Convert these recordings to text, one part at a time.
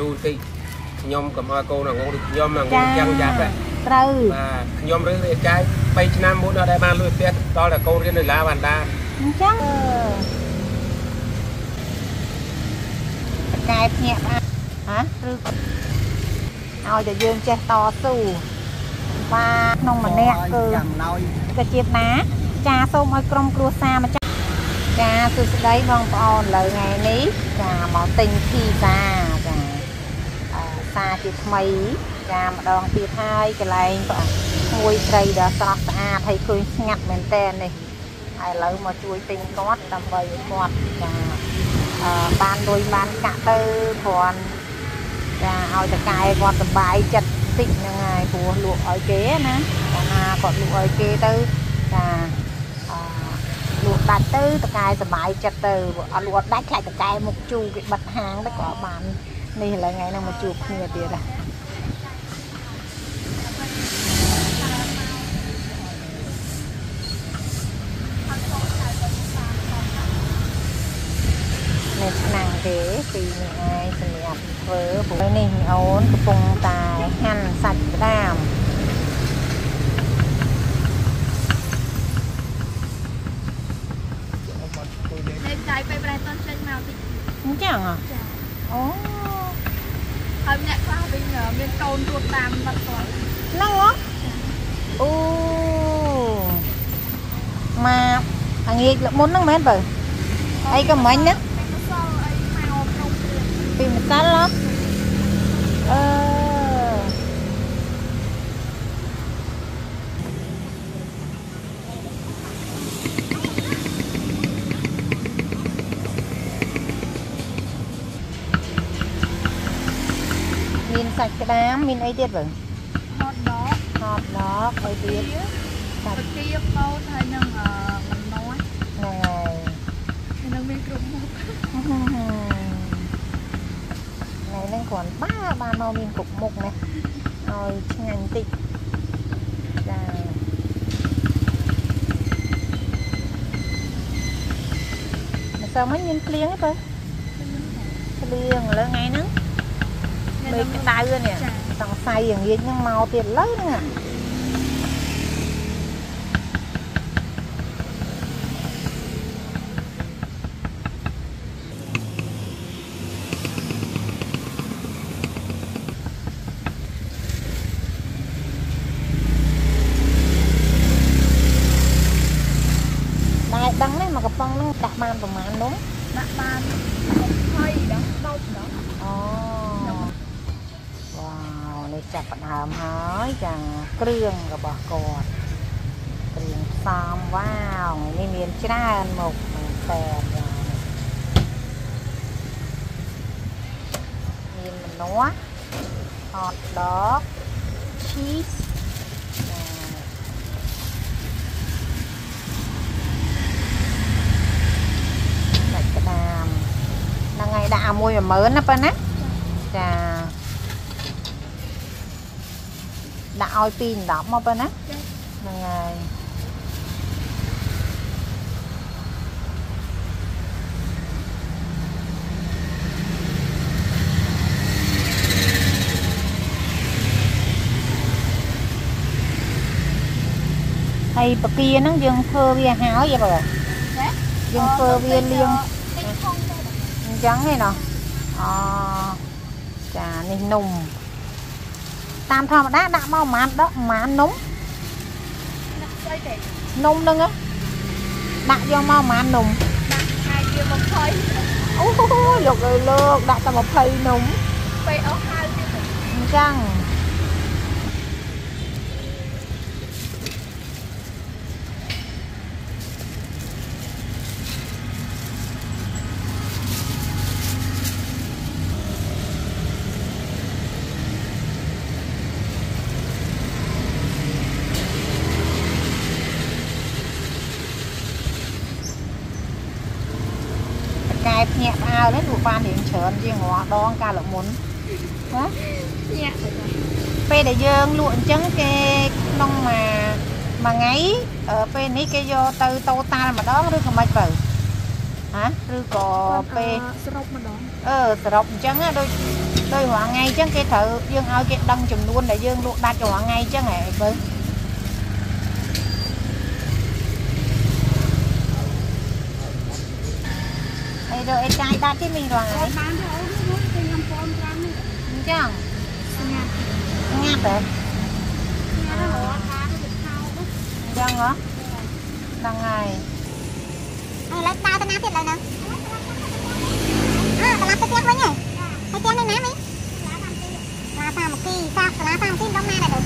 tu ti nhom cầm hoa cô là ngon được nhom là ngon giang giáp đấy và nhom rất là trái bay nam muốn ở đây ban lui tiết đó là cô riêng người lá bàn đa chắc cái nhẹ hả rồi để dương che to sù và nông mà nẹt cứ cái chiếc ná cha xôm hơi cong cua xa mà cha tôi đấy con con lời ngày ní cha mỏ tình khi già xa chiếc mấy cha mà đòn tiệt hai cái này con môi cây đã sọt xa thấy cười ngặt mền ten này ai lỡ mà chui tình cót làm bầy cọt ban đôi ban cả tư còn và ao chặt cài còn tập bài chặt tịnh như ngày của lụa ở kế nè còn lụa ở kế tư là lụa bàn tư tập cài tập bài chặt từ lụa đá lại tập cài một chu cái bật hàng đó có bán này là ngày nào mà chuột nhiều tiền à nàng thế thì ngày sinh nhật với bố này ổn cùng tài hành sạch đàm đây trái bay bay toàn trên màu thì không chẳng à ố hôm nay qua bên miền tôn ruột đàm vật còn nóng á ô mà anh nghĩ là muốn nóng mét rồi ai có mấy nữa tìm một cái lắm mình sạch cái đám mình ấy tiết vậy hot dog ấy tiết sạch kia câu thay nhưng mình nói này nên mình cũng nên còn ba màu mình cục mục này rồi ngành tịnh là sao mấy nhân liêng thôi liêng là ngay nắng mấy cái tay luôn nè tầng xay dường như nhưng màu tiền lớn nè bạn của màn đúng bạn bạn hơi đóng đông đó wow này chặt bạn hầm hói chà kêu và bỏ cột kêu xong wow này miền trái một tẹp miền mình nói hot dog cheese ngày đã mua mà mớn á bạn á, trà đã oi pin đỏ mà bạn á, ngày hay bà kia nó dừng phơ bia háo vậy bà, dừng phơ bia liêng trắng này nọ, trà ninh nùng, tam thò mà đã mau mà ăn đó mà ăn núng, nung nữa, đã do mau mà ăn nùng, hai kia một phơi, ôi lục rồi lục, đã tao một phơi núng, phơi áo hai trắng, nhẹ ao đấy đủ ban điện chớn riêng hóa đo ca là muốn hả nhẹ pe để dương luộn trắng cái nông mà ngáy ở pe này cái do từ tô ta mà đó được không mệt vậy hả? Rư cò pe sọp chẳng đôi hoa ngay chẳng cái thợ dương ao cái đăng chùm luôn để dương lụa ba cho hoa ngay chẳng hả bưng đây rồi trai ta cái mình rồi bán chẳng nghe vậy chẳng hả đằng này lấy tao tao nát thiệt rồi nè à tao nát tao tiếc với nhỉ tao tiếc đây nè mày lá tam một kí sao lá tam kí đông na này được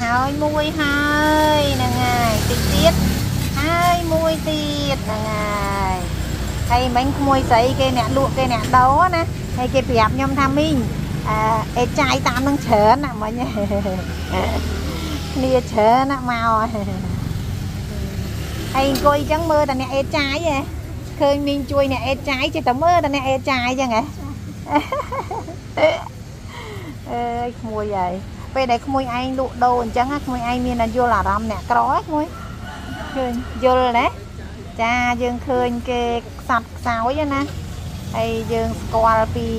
chẳng mùi hai nè ngài tí tiết hai mùi tiết nè ngài hay bánh mùi giấy cái nè luộc cái nè đấu nè hay cái bẹp nhom tham minh à cái chai tam đang chớ nè mọi nhà nia chớ nè màu hay coi trắng mơ là nè cái trái vậy khơi mình chui nè cái trái chứ tấm mơ là nè cái trái chứ ngài mùi vậy về đây mùi anh đụ đâu chẳng mùi anh miền là vô là rầm nè cỏ mùi vô đấy cha dương khơi kê sạch sáo cho nè hay dương qua pi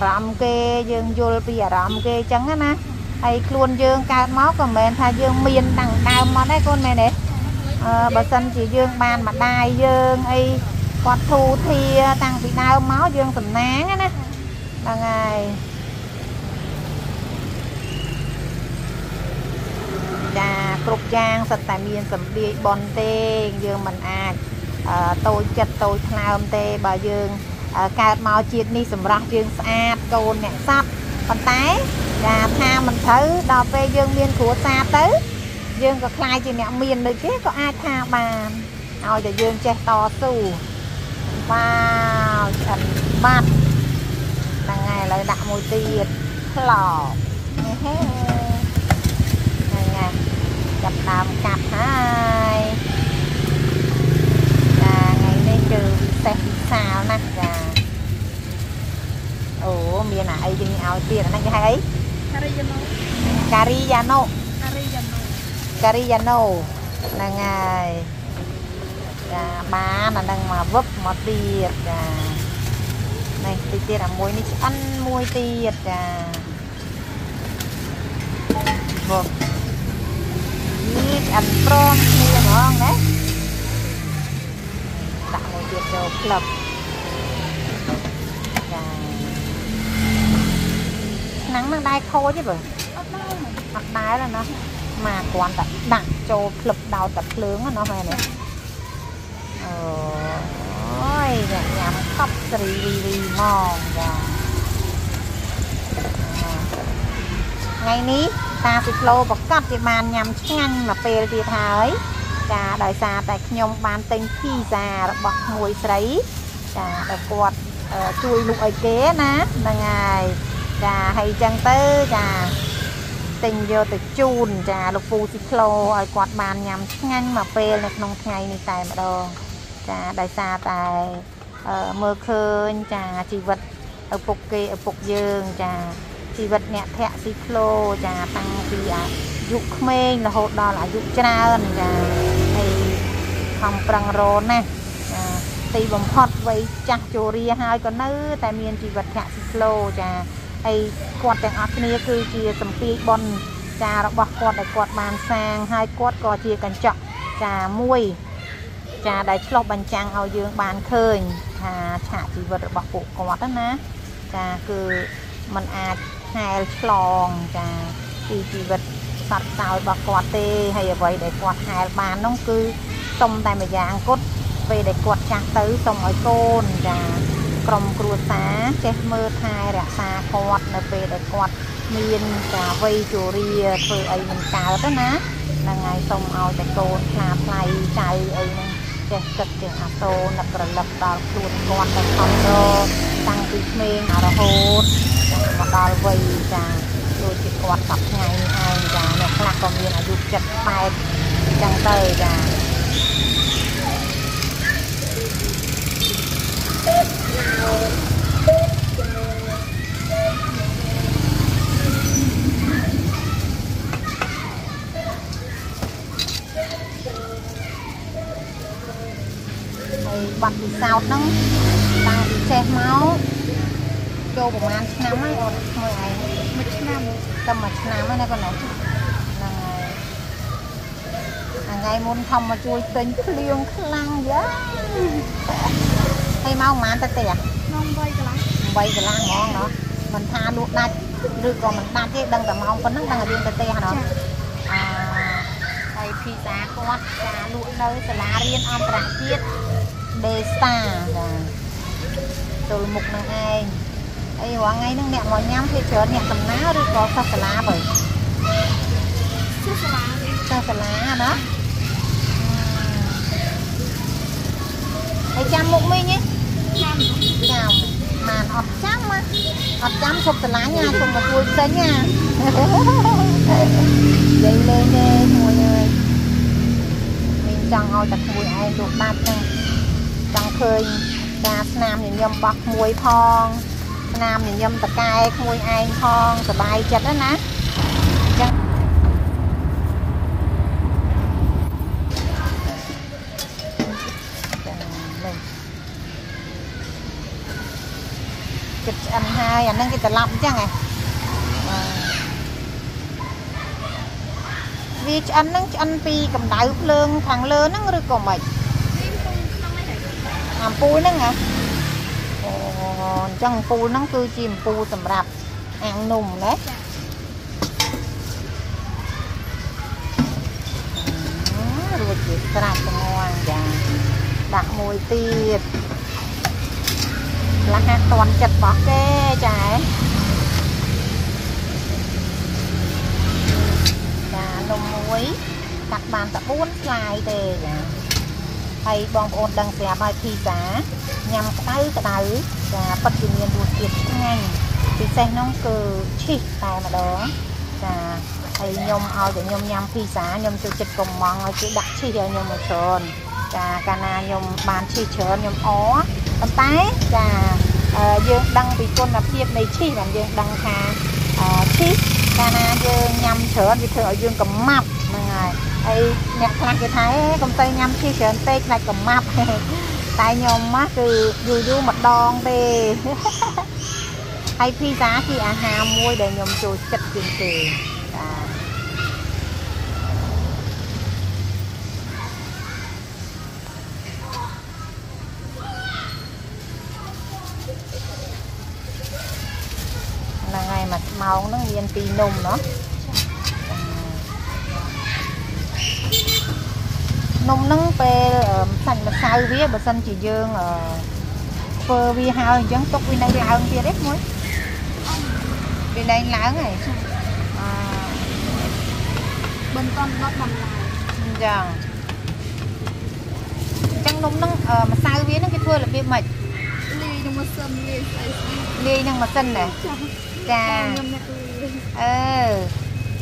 rầm kê dương vô pi rầm kê chẳng á nè hay luôn dương cá máu của mình thay dương miền đằng đào mà đấy con này đấy bà sân chỉ dương bàn mà đai dương ấy quạt thu thì tăng bị đau máu dương tầm nắng á nè là ngày chà cục trang sạch tại miền sầm đi bon tê dương mình à tôi chật tôi làm tê bà dương cà mau chiết ni sầm ra dương sạch cồn nè sạch còn tái là tha mình thử đào về dương miền của xa tới dương có khai chị mẹ miền được chứ có ai tha bàn rồi giờ dương che to xù wow chật mặt là ngày lại đặt mùi tiệt lò gặp làm cặp hai là ngày nay trừ xe sao nè là ủa miền nào ấy dừng ao tiền là cái ấy Cariano Cariano là ngày là ba mà đang mà vấp mà tiệt là này tiệt là muối này ăn muối tiệt là vâng ăn prom như ngon đấy tạo một tiệc đầu lập nắng đang đai khô chứ bởi mặt đái là nó mà còn đặt đặng cho lập đào tập lướng nó này này ôi nhắm cốc rì mòn ngày ní ta xịt lô bọc cắt thì bàn nhằm ngăn mà phê thì thái cả đời xa tại nhóm bán tên khi già bọc mùi sấy cả đời quạt chui lụi kế nát là ngày cả hay chăng tơ cả tình vô từ chùn cả lục phù xịt lô ở quạt bàn nhằm ngăn mà phê là nông ngày này tại mà đồ cả đời xa tại mơ khơn cả chỉ vật ở phục dương cả chỉ vật nhẹ thẹn xịt lô trà tăng thì dụng mềm là hột đó là dụng chân ơn trà thì không bằng rốn nè thì bấm hot với chặt chồ ria hai con nữ tại miền chỉ vật thẹn xịt lô trà thì quạt đèn áp nia cứ chia sầm pi bon trà bọc quạt để quạt bàn sang hai quạt cò chia cẩn trọng trà muôi trà đại lộc bàn trang ao dương bàn khơi trà chả chỉ vật bọc cụ quạt đó nè trà cứ mình à hai lòng trà thì chỉ vật sạch tàu bạc quạt tê hay vậy để quạt hai bàn nông cư tông tại mà dạng cốt về để quạt chặt tới tông ở côn trà cầm cua xá che mơ thai rạ xa quạt là về để quạt miên trà vây chùa ria phơi ấy mình cào đó ná là ngày tông ao để côn là play chạy ấy Bật thì sao đó, ta thì xe máu vô một ăn năm ấy còn mười ngày mười năm tầm mười năm ấy này còn nói là ngày môn thông mà chui tính liêng khăn giá hay máu mà ăn ta tẻ nông bay cái lá ngon đó mình tha luộc đắt được còn mình ta cái đằng cả mong con nước đằng ở bên ta tẻ đó thầy phi giá con cá luộc nơi cái lá riên ăn rạng tiết đề xa là từ mục này ai ấy hóa ngay nước nẹm mọi nhám thì chớ nẹm tầm ná rồi có sơ lá bởi sơ lá đó ấy chăm mục mình nhé chăm màn ọt chăm á ọt chăm sụp sơ lá nha sụp mà vui sấy nha dậy lên nè mọi người mình chẳng ngồi chặt vui ai luộc bát nha trong khơi ta nam thì nhâm bọc muối phong nam thì nhâm tạc cay muối ai phong tờ bay chật đó nè chật ăn hai anh đang cái tờ lọc chắc này vì ăn pi cầm đá ướp lương thằng lớn nó được còn mày làm pui nắng à, chân pui nắng cứ chìm pui tầm rạp ăn nùng đấy, rồi chỉ rạp ngon già, đặt mồi tiệt, là hạt toàn chật bọt kê trái, là nùng muối, đặt bàn tập bốn lại để hay bong ôn đăng xe bài phi giá nhằm tay cả đáy và bất kỳ nhiên đuổi tiệt nhanh thì xe nóng cờ chỉ tay mà đó là thầy nhôm ao để nhôm nhằm phi giá nhôm cho chật cùng mong là chữ đặc chi cho nhôm một tròn và cana nhôm bàn chi chớ nhôm ó tấm tái và dương đăng vì con là tiệp này chi làm dương đăng khá chi cana dương nhằm chớ vì thợ dương cầm mập mà ngài ấy nhặt lại cái thái công ty nhâm khi sườn tê lại cầm mập tay nhom má từ dù du mặt đòn về hay phi giá khi à hà mua để nhom chùi chật tiền tiền là ngày mặt màu nó yên tì nùng nó nông nắng về thành mà sao vía bà xanh chị dương phơ vi hao chẳng tốt bên đây là hơn kia đấy muối bên đây là này bên con gót bằng giờ chẳng nông nắng mà sao vía nó cái thưa là bia mệt ly năng mà xanh này trà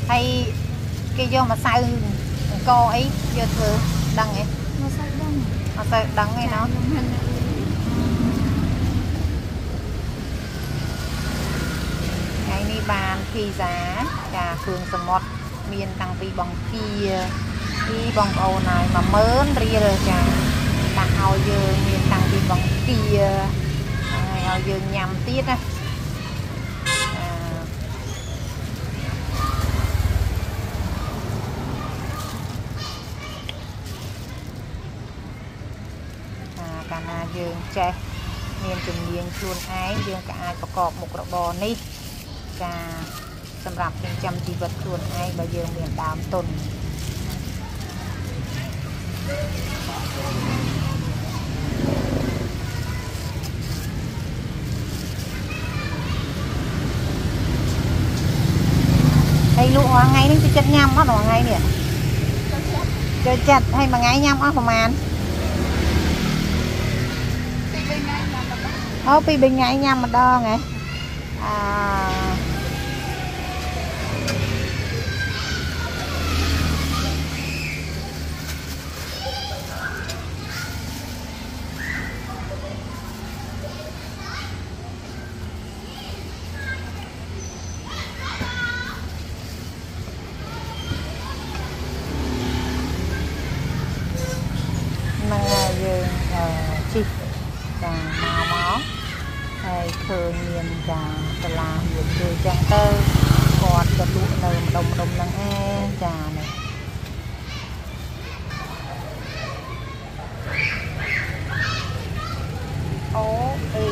hay cái do mà sao cô ấy giờ thưa đăng ấy nó sẽ đăng ấy nó ngày nay bàn phi giá cả phường sầm mọt miền tăng vì bằng ô này mà mớn ria rồi cả tặng ao dương miền tăng vì bằng kia ao dương nhằm tiết á dương che miền Trung miền luôn ái dương cả ai có cọp một cọp bò ní cả sầm rạp miền Trung chi vật luôn ái và dương miền Đàm Tuần hay lụa hoa ngay đến chất nhâm á hoa ngay nè chơi chặt hay mà ngay nhâm á không ăn Ở phía bên ngay nha mà đo nghe. Chị và máu hay khơi miền và làm việc từ trang tơ còn được lụa nở đồng nắng e trà này ó e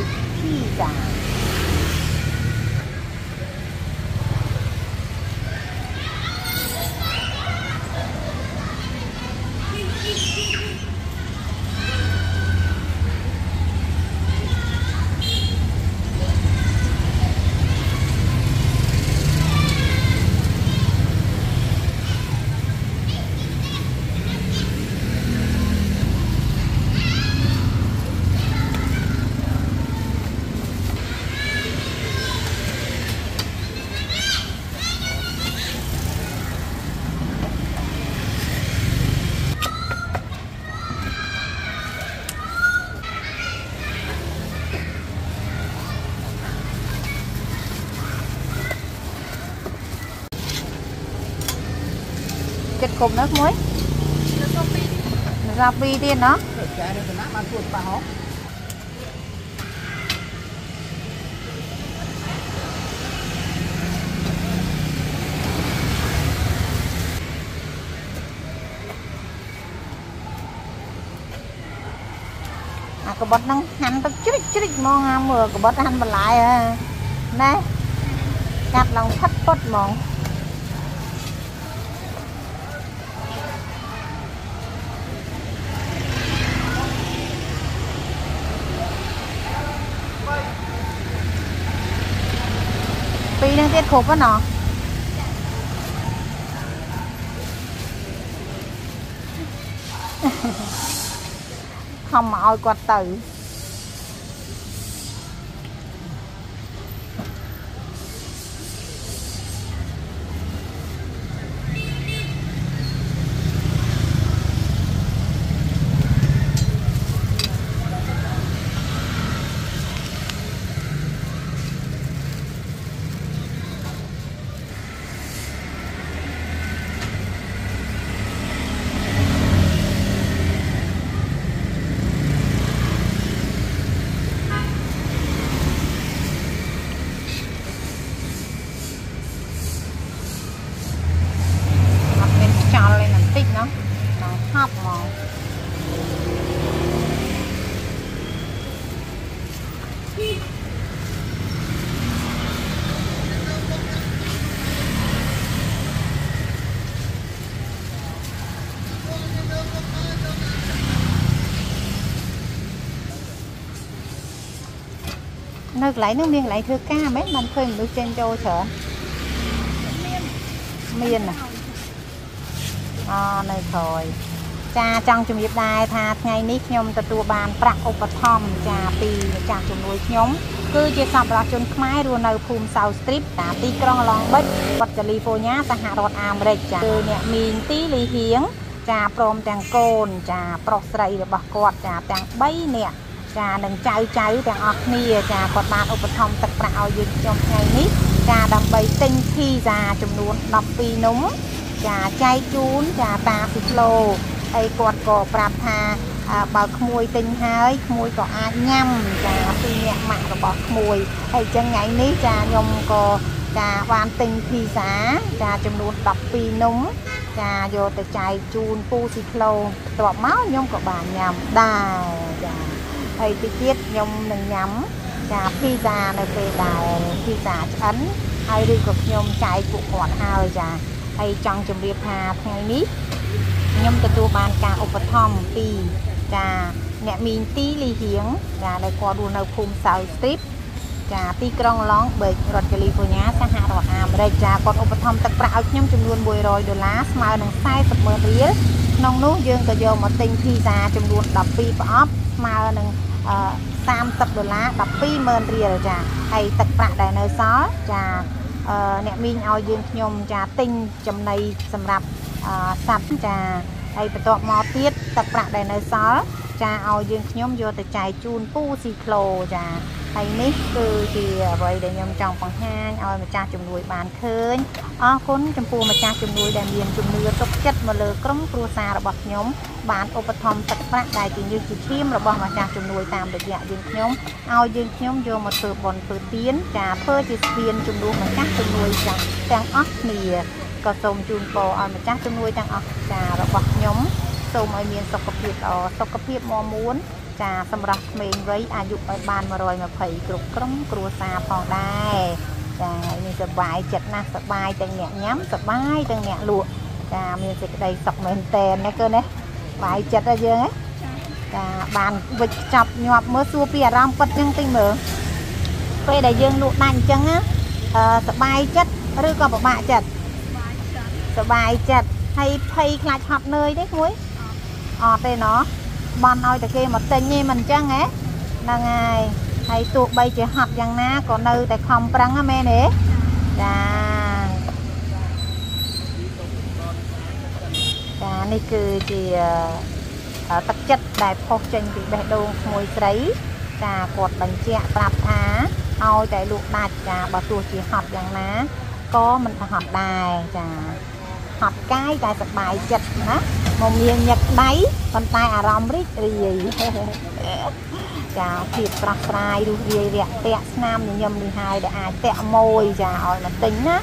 chi trà cùng nước muối ra phi tiên đó có bớt năng hành tao chích chích mong ăn mưa có bớt hành mà lại à nè cắt lòng thắt bớt mỏng vì đang tiết khổ quá nó không mà ôi quạt tử lại nước miên lại thưa ca mấy mình khơi được trên châu chợ miên à này thôi cha trong chùm dịp đài thà ngày ní nhom từ tua bàn bạc Opathom cha pì cha chùm núi nhóm cứ chia sập là chùm máy luôn ở phùm South Strip đã ti con lòng bích vật California ta hạ đọt am đây cha từ nhẹ miên tí lì hiếng cha prom tàng cồn cha prosray được bạc quạt cha tàng bay nè trà đằng cháy đằng ọt nia trà còn bạn ốp thông tập tạo dựng trong ngày ní trà đầm bầy tinh thi già chùm luôn đọc phi núng trà cháy chún trà ta phịch lô ấy còn có bạp thà bảo mùi tinh hơi mùi có ai nhằm trà phi nhẹ mạng rồi bỏ mùi ấy chân ngày ní trà nhông có trà hoàn tinh thi giá trà chùm luôn đọc phi núng trà vô tới cháy chún phu phịch lô tọa máu nhông có bà nhằm đà thầy tí tiết nhông nâng nhắm trà pizza này về đài pizza ấn hay đi cực nhông cháy cụ còn hào trà hay trong trường điệp hà thay mít nhông từ tu bàn cả Opathom pì trà nhẹ mình tí lì hiếng trà đây có đùa nâu phùm South Strip trà tí con lóng bởi rọt California xa hạ rọt àm đây trà còn Opathom tắc bạo nhông trường luôn bùi rồi đồ lá mà nâng sai tập mơ ría nông nốt dương cơ dô một tinh pizza trường luôn đọc phi và ốp mà nâng 30 đô la, 12,000 រៀល chà, hay tật bạc đại nơi xó chà, nè mình ao dương nhôm chà tinh chấm này sầm rập sập chà, hay bật tọt mò tiết tật bạc đại nơi xó chà ao dương nhôm vô từ trái chun pu xì khô chà, hay nít cứ thì vậy để nhôm trồng bằng hang ao mà cha chồng nuôi bàn khơi, khốn chồng pu mà cha chồng nuôi đàn điền chồng nuôi tốc chất mà lơ cấm cua xa là bọt nhôm. Bạn ô bật thầm tật bạc đại chỉ như chỉ thêm là bọn mà cha chồng nuôi tạm được dạ dương nhóm ao dương nhóm vô một từ bọn từ tiến trà phơi chỉ viên chồng nuôi mà cha chồng nuôi rằng đang óc mì có sôm chun bò mà cha chồng nuôi đang óc trà là bọt nhóm sôm ở miền sọc cặp hiệp mò muốn trà sầm rập mền với ai dục ở bàn mà rồi mà phải cột cong cua xa phòng đài trà mình sờ vai chật na sờ vai chân nhẹ nhắm sờ vai chân nhẹ lụa trà mình sẽ đây sọc mền tèn này cơ đấy bài chật ra dương ấy cả bàn vịt chọc nhọp mớ xua pìa rong quật nhưng tinh mờ quê đại dương lụa nành chân á sợ bài chất rư còn bộ bạ chật sợ bài chật hay phay lạch họp nơi đấy muối tê nó bọn oi tại kia một tên như mình chân ấy là ngày hay tụ bay chỉ họp rằng na còn nơi tại không răng á mê nế chà này cứ thì tật chất đại phô trình bị bẻ đôn môi sấy chà cột bánh chè bạp thá ao tại lụa đạt chà bảo tù chỉ họp rằng ná có mình phải họp đài chà họp cái tại sập bài chật á một miếng nhật đáy con tay à rong rít gì chà thịt bạc rai đu dây rẹt tẹt nam thì nhầm thì hai để ai tẹt môi chà ôi mà tính á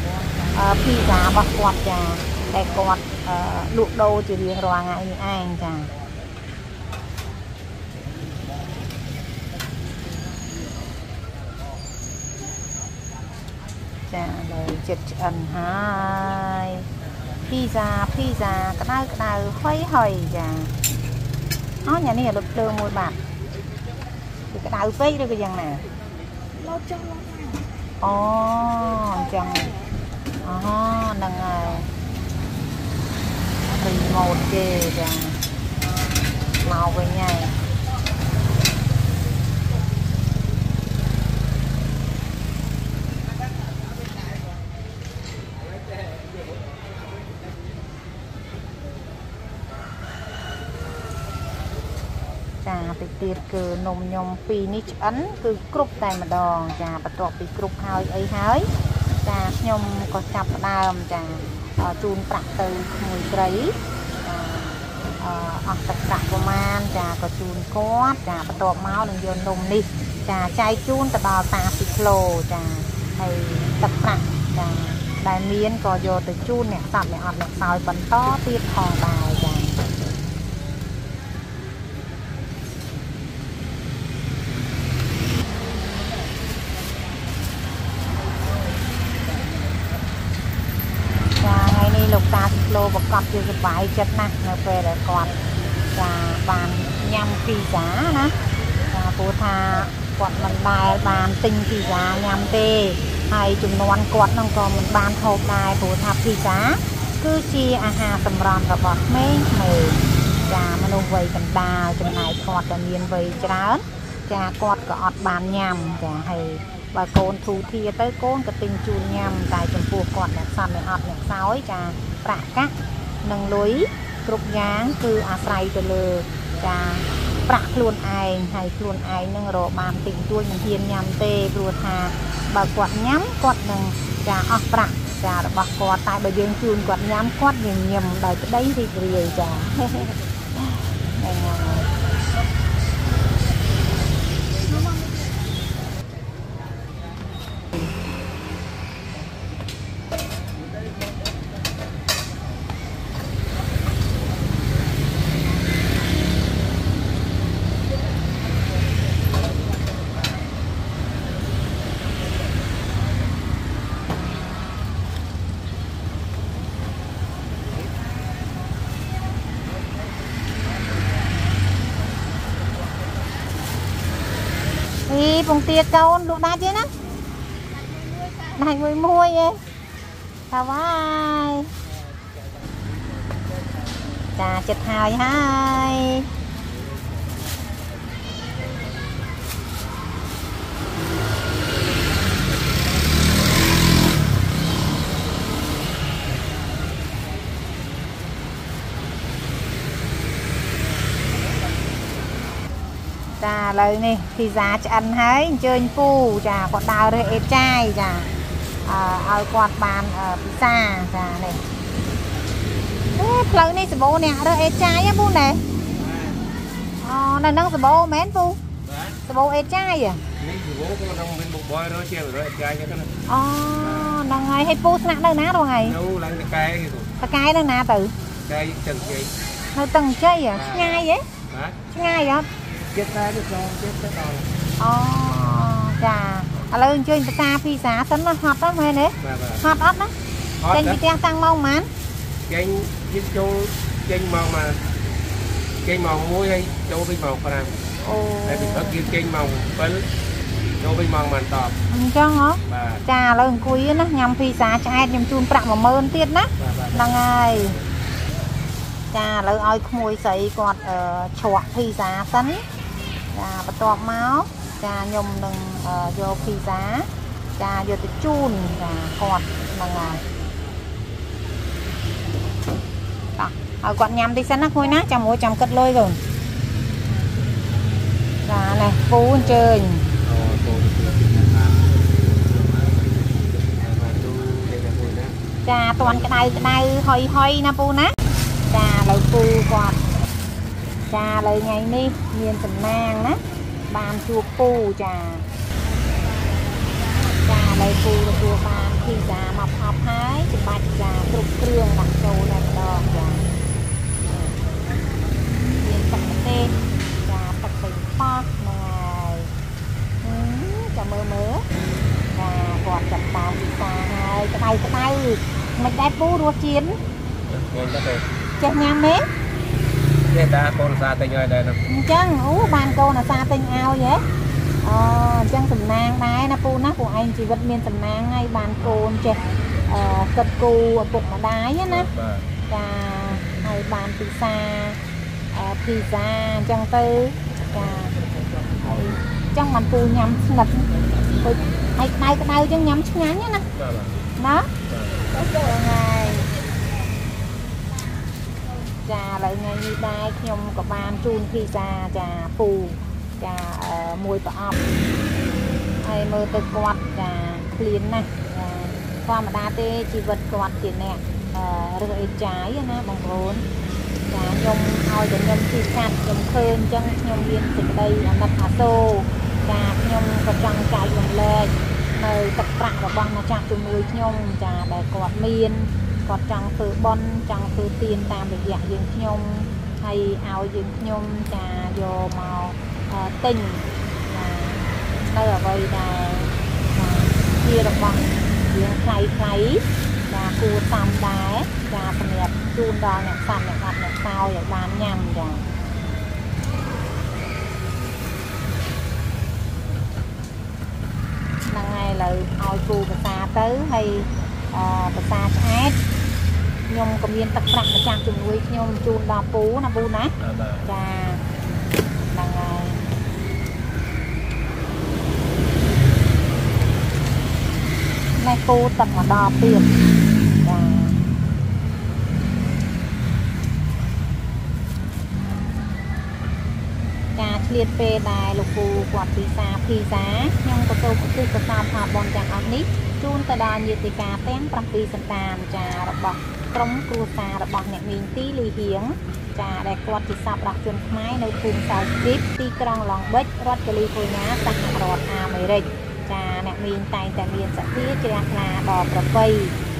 phi chà bọc quạt chà để cột lụa đô chỉ riêng loa ngại như anh chà chà lời chật ẩn hai pizza cái nào khuấy hồi chà nó nhà này là lụp đường mùi bạc thì cái nào phê rồi cái dần nè chẳng nâng một kề chà màu với nhai chà thì tiệt cứ nồng nhồng phi nít ấn cứ cướp tay mà đòn chà bắt tọt bị cướp hơi ấy hới chà nhom có chập đàm chà chun bạc từ mùi giấy ăn tật tạc của man trà có chun cót trà bắt đầu máu đừng vô nồng đi trà chai chun từ bào tà xịt lồ trà hay tật tạc trà đại miên có vô từ chun nè sập nè ọt nè sòi bẩn to tiết hòn bài trà lô bọc cọp chưa được vài chất nè, nó về để còn và bàn nhâm phi giá nè, và phố tha quạt mình bài bàn tinh phi giá nhâm tê, hay chúng nó ăn quạt nó còn mình bàn hộp này phố tha phi giá, cứ chi aha tầm ròn và bọt mấy mề, và mình ông vầy tầm đào trong này quạt là miền vầy chán, và quạt có ọt bàn nhâm, và hay và côn thu thia tới côn cái tinh chun nhâm, tại trong phố quạt là săn để ọt là sói và bạc các nâng lối cục nhang cứ à say từ lừa trà bạc luôn ai hay luôn ai nâng rổ bàn tỉnh tôi mình thiên nhám tê ruột hà bà quạt nhám quạt nâng trà óc bạc trà bà quạt tại bà dương chuồn quạt nhám quạt nhìn nhầm đời cái đấy thì cười trà phong tia cao độ đa chứ nè này người mua vậy sao vậy trà chật hai Chà lời này thì giá cho ăn hết chơi phu chà còn đào đây ép chai chà ở quạt bàn ở xa chà này lâu này sẽ bố nè đây ép chai á bố này là nâng sẽ bố mến phu sẽ bố ép chai à nâng ngày hết phu nặng đâu ná đâu ngày cái đâu ná từ cái từng gì nó từng chơi à ngay vậy ngay vậy chết ta được rồi chết tới rồi chà lời chơi người ta phi giá tấn nó hot lắm hay đấy hot ớt đó trên cái trang tăng mong mán trên trên châu trên màu mà trên màu muối hay châu bên màu còn làm tại vì ở kia trên màu vẫn châu bên màu màn tọp cho ngó chà lời cuối nó nhằm phi giá trái nhằm chun tạm mà mơn tiết đó là ngày chà lời ơi mùi sấy còn chọa phi giá tấn chà bắt tọt máu chà nhom đừng vô phi giá chà vô tới chun chà cọt là ở quận nhằm đi sẵn nó khôi nát chà mua chầm cất lôi rồi chà này phú chơi chà toàn cái này hơi na phú nát chà lời phú cọt chà lời ngày đi miền tầm nang đó bàn chua phu chà chà đây phu là chua bàn khi già mọc học hái chụp bạch già trục trường đặt trâu đặt đòn chà miền tật tên chà tật bình phong này chà mớ chà còn chặt tàu đi xa này cái tay mình đã phu đua chiến chết nhang mế ta con xa tinh đây nè chăng ban cô là xa tinh ao vậy chăng tầm nang đây nó pu nó của anh chỉ vật miền tầm nang ngay ban cô chè cật cù ở bụng mà đái nhá nè và ngày bàn từ xa thì ra chăng tư và trong bàn pu nhắm ngập hay tay cái tay chăng nhắm ngắn nhá nè đó ngày chà lại ngày như đây nhom có bàn chun khi già chà phù chà mùi bọ ọc hay mơ tơ quạt chà liền này qua mà đa tê chỉ vật quạt tiền nè rưỡi trái nè bằng rốn chà nhom thôi để nhom khi chặt nhom khơi chân nhom liền từ đây đặt hà tô chà nhom có trăng chạy nhom lên nơi tập trạng và bằng mà chặt từ mùi nhom chà để quạt miên còn trăng từ bon trăng từ tiền tam được dạng dương nhung hay áo dương nhung trà vô màu tình đây ở đây là chia đồng bằng dương khay và cua tam đá và phần đẹp chun đo nhạc sàn nhạc mặt nhạc sao để bán nhầm rồi là ngày là ao cua và xa tới hay bà xa trái nhung có miên tắc rạng và chạm chùm nuôi nhung chùm đo phú là bu nát và là ngày nay cô tập mà đo tiền và trà liệt về đài lục phù quạt phi giá nhung có câu cũng tư có sao hòa bòn chàng áo nít chun ta đa nhiệt thì cà tén bạc phi sầm tàn trà bọc trong cua xà bọc nhẹ mình tí lì hiếng trà đẹp quạt thì sập bạc chuồn máy nơi cùng sao tiếp ti còng lòng bếch quạt California sang hạt đọt Americ trà nhẹ mình tại miền sạt tía trà là đỏ bạc phi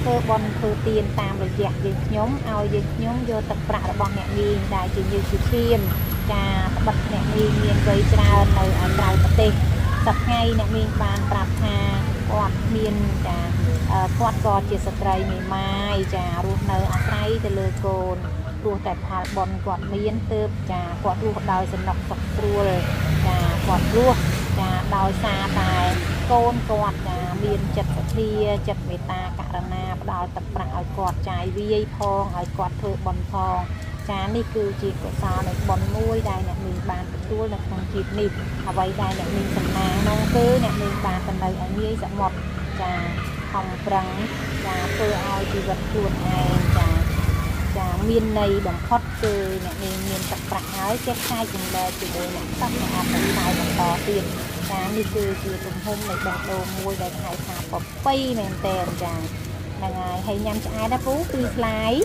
cơ bon cơ tiền tam rồi dẹt dịch nhóm ao dịch nhóm vô tập bạc bọc nhẹ mình đại chỉ như chỉ phim trà bật nhẹ mình miền vây trà nơi ở trào tập tê tập ngay nhẹ mình bàn tập hà quạt miên trà quạt cò chia sẻ trai mì mai trà ruột nở ăn trai từ lừa cồn ruột đẹp hạt bòn quạt miên tớp trà quạt ruột đào sần nọc sọc ruột trà quạt ruột trà đào xa tài côn quạt trà miên chật thia chật mì ta cả đàn na đào tập rạng ở quạt trái vi phong ở quạt thượng bòn phong trà này cứ chỉ của sao này bòn nuôi đây này mình bàn ruột là còn chìm nịp ở vậy đây này mình sần nang nong cứ này mình bàn sần này ở miên sần mọt trà phòng trắng trà tôi ao chỉ vật chuột này trà miền này bằng khót từ miền tập bạc nói chắc hai cùng là chỉ bồi nặng tóc là hạt này bằng to tiền là như từ chiều cùng hôm này bằng đồ môi để hai hạt bọc quay mềm tèm rằng là ngày hay nhắm cho ai đã phú tươi lái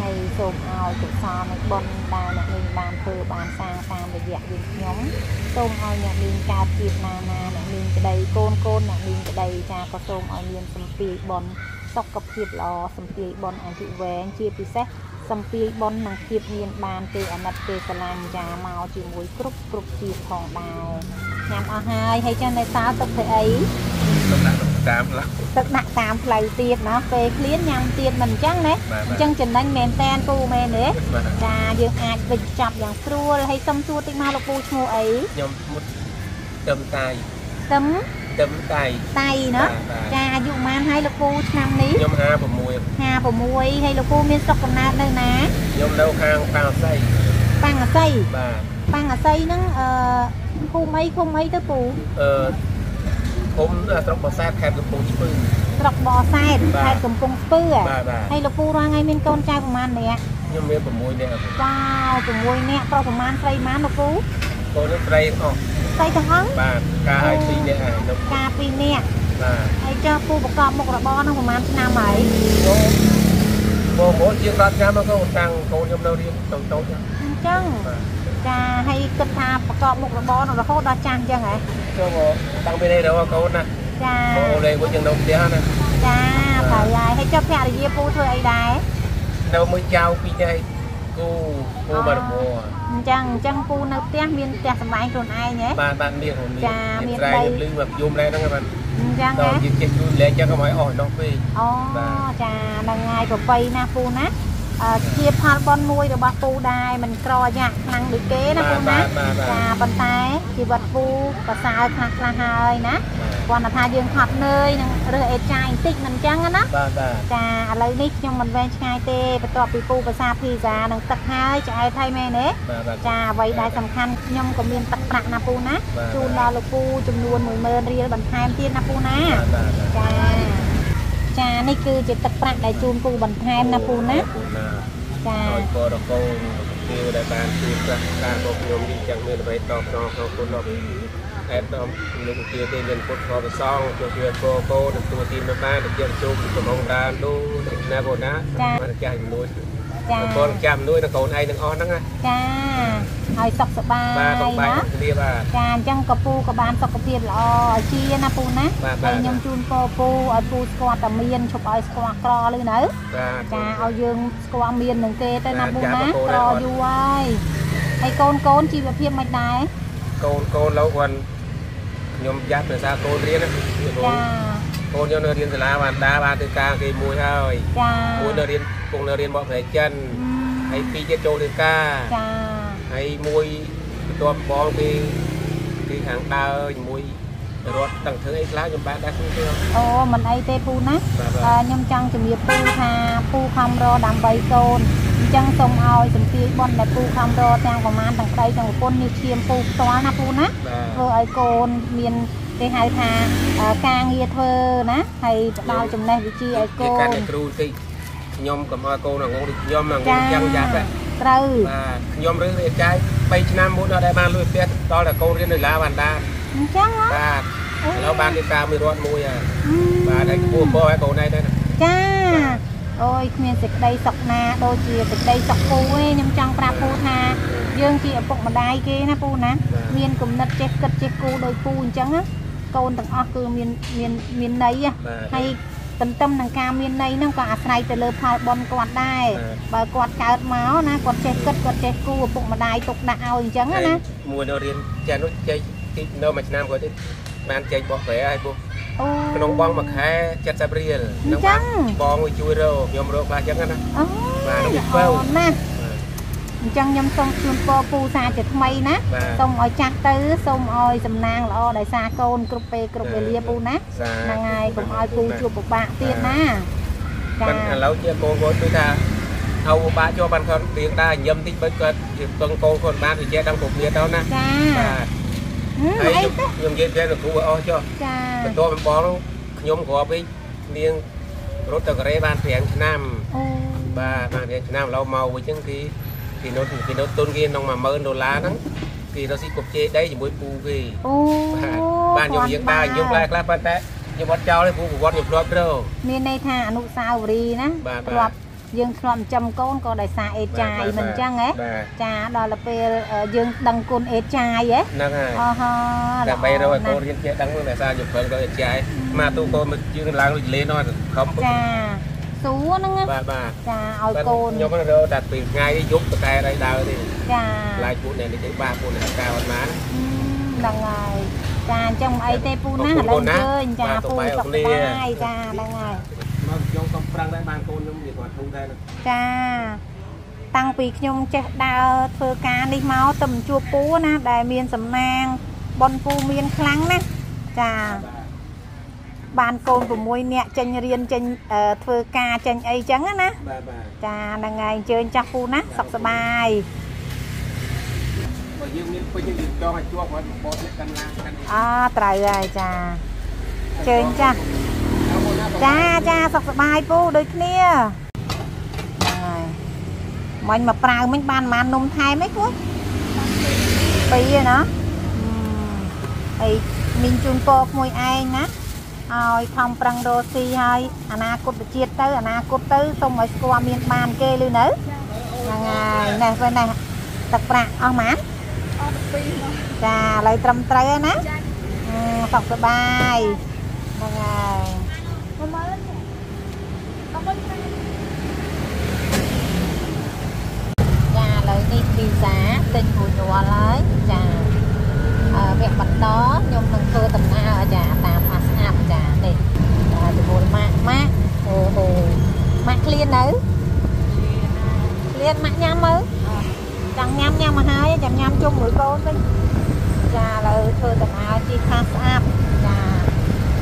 hay sụp ao tụi xò này bồn đào nhà mình bàn từ bàn sang sang về dạng gì nhóm tôm ao nhà mình cà thịt nà nhà mình cái đầy côn nhà mình cái đầy trà có tôm ao miền sầm pì bồn sọc cặp thịt lò sầm pì bồn ăn thịt về ăn chia pì xét sầm pì bồn nằm thịt miền bàn từ ăn nặt từ sờ lan trà màu chỉ muối cục thịt thòng đào nhám ao hai hay cho này sao tập thế ấy tức nặng tam lầy tiệt nó về liên nhang tiệt mình chắc đấy chân trình anh mềm tan cô mềm đấy là dương ai bị chọc dạng xua hay xâm xua tinh ma lộc bu chua ấy tấm tay nó cha dụng man hay lộc bu năm ní nhom hà bờ muối hay lộc bu miên sọc còn nát đây ná nhom đâu khang pang ở xây nó không mấy tới bù cũng trọc bò sát khép cầm bông spư trọc bò sát khép cầm bông spư à hay là phu ra ngay bên con trai của man này nhưng bên của môi nè wow của môi nè pro của man tây man là phu cô nước tây không tây thằng hóng bà ca hai pin nè ca pin nè hay cho phu bọc cọp một là bo nó của man nam ấy bò mỗi chiếc lát cá nó có một thằng cô nhom đâu đi tàu chăng cha hay cất thà bọc cọp một là bo nó là khô đa chăn chăng ấy cho bò tăng bên đây đâu mà cô nè cô đây có chừng đâu kia nè cha phải dài hay cho mẹ để dê phu thôi ấy đấy đâu mới trao pin đây cô mà mùa chẳng phu nấu tép miên tép sầm bánh còn ai nhé bạn miên còn cha miên đây lưng mà zoom đây đó các bạn chẳng đâu dịch dịch luôn lấy cho các máy hỏi nó phi cha đang ngày của quay na phu nát chia pha con nuôi rồi bà phu đài mình cò nhạc năng được kế nó cũng nát và bàn tay chỉ vật phu và sao khạc là hơi nát còn là thay dương họp nơi rồi ế trai tích mình chăng á cả lấy nick nhưng mình về trai tê và tọa bị phu và sao thì già đang tập hai chạy thay mê nế cả vậy đại sầm khăn nhưng có miền tập nặng là phu nát chun là lục phu chùm luôn mười mơn riêng bằng hai tiên là phu nát cha này cứ chỉ tập nặng đại chun phu bằng hai là phu nát rồi cô đó cô kêu đại ban kêu ra ta cô kêu đi chẳng nên phải đọc cho cô nó em nó lúc kia tên nhân phút khó và xong cho chuyện cô được tụi tìm nó ba được chuyện chung của mong ra đu thịt na bồn á mà cha mình nuôi con cha mình nuôi là cậu này đừng on đó nghe cha hỏi sọc sọc ba đó cha chẳng có pu có ban sọc có tiền lo chia na pu nát hay nhung chun co pu ở pu squat tầm miên chụp ở squat cò lên nữa cha ao dương squat miên đừng kê tới na pu nát cò vui hay con chỉ về phim mạch này con lâu quần nhom giáp là sao cô riết á cô nhom nơi riêng từ lá bàn đá bàn từ ca cái mùi hơi mùi nơi riêng cùng nơi riêng bọn phải chân hay phi chết trâu từ ca hay mùi toàn bò cái hàng ta ơi mùi rồi tầng thứ ấy lá nhom bạn đã xuống chưa ô mình ấy tê phu nát nhom trăng chụp nghiệp phu hà phu không ro đám bay côn chẳng sông ao chẳng kia bọn đẹp phu không ro trang của man thằng tây thằng con như chiêm phu xóa na phu nát rồi ấy côn miền cái hai thà ca nghe thơ ná hay đào chùm này chi ấy côn cái canh này nhom cầm hoa côn là ngon được nhom là ngon chăng giáp đấy trâu nhom rưỡi trái bay nam muốn ở đây ban lui tết đó là côn riêng được lá bàn đa chắc á nó ban đi cao mười đón môi à và đấy mua bò cái cậu này đây nè cha ôi khuyên dịch đây sọc na đôi chia dịch đây sọc phu ấy nhâm trăng pra phu na dương chị ở bụng mà đai kia na phu ná miên cùng nật chết cô đôi phu chẳng á côn thằng o cứ miền đấy hay tận tâm thằng ca miền đấy nó có ạt này từ lơ phai bom quạt đai và quạt cào máu na quạt chết cất quạt chết cô ở bụng mà đai tục đã ao chẳng á na mùa đầu riêng cha nó chơi đâu mà nam có thế bạn chạy bỏ về ai buông nông bong mặc hai chặt sáp riêng nông bong với chui râu nhom râu ba trắng anh á và nó bị phèo nè trắng nhom xong chun co pu sa chật mây nè xong oi chặt tứ xong oi dầm nang lo đại sa côn cướp về lia pu nè là ngày cũng oi pu chua bọc bạ tiền nè mình lâu chưa cô với tôi ta thâu ba cho bạn con tiếng ta nhâm tinh bất cật tuần cô còn ba thì che đang cục miệt đâu nè ấy nhom dây dây được cứu vợ cho mình to mình bó luôn nhom có cái miếng rốt tờ gà rê ban tiền nam và nào lâu màu với chân thì nó tôn kia nó mà mơ đồ lá đó thì nó sẽ cục chế đấy thì mỗi phù gì ba nhiều việc ta nhiều lại các bạn đấy nhiều bắt trao đấy phù của con nhiều loạt đâu miền này thà nụ sao gì đó loạt dương làm chầm con có đại xa ế chai mình chăng ấy chà đó là về dương đăng côn ế chai ấy là bây rồi cô liên hệ đăng côn đại xa dục phần đó ế chai mà tôi cô mình chưa làm lên nó không chà số nó nghe chà ôi côn nhóm nó đâu đặt tiền ngay giúp cái tay đây đào thì chà lại côn này để ba côn này cao hơn má đằng ngày chà trong ấy tây pu ná đằng chơi chà pu sọc tay chà đằng ngày chúng con phăng đấy ban côn chúng mình còn thu đây nữa. Cha, tăng vì chúng chết đào thừa cá đi máu tầm chua pú na đại miền sầm nang bon phu miền kháng na. Cha, ban côn của môi nẹt chân riên chân thừa cá chân ấy trắng á na. Cha, là ngày chơi cha phu na sập sờ bài. À, trời ơi cha, chơi cha. Cha cha sọc bài phu đôi kia mình mà prao mình bàn mà nôm thay mấy phút bây giờ nó thì mình chung cột mùi anh á rồi không prang đô si hay ana cột chiết tới ana cột tới xong rồi qua miền bàn kê lưu nữa là này bên này tập prang ông mán trà lấy trầm trái á sọc bài là ngày nhà lấy đi vì giá tên của nó lấy trà việc mặt đó nhưng mình cơ tầm nào ở trà tạm phát nạp trà để bộ mạng mát hồ mạng liên đấy liên mạng nhám mới chẳng nhám nhám mà hai chẳng nhám chung với cô đấy trà là thơ tầm nào chỉ phát nạp trà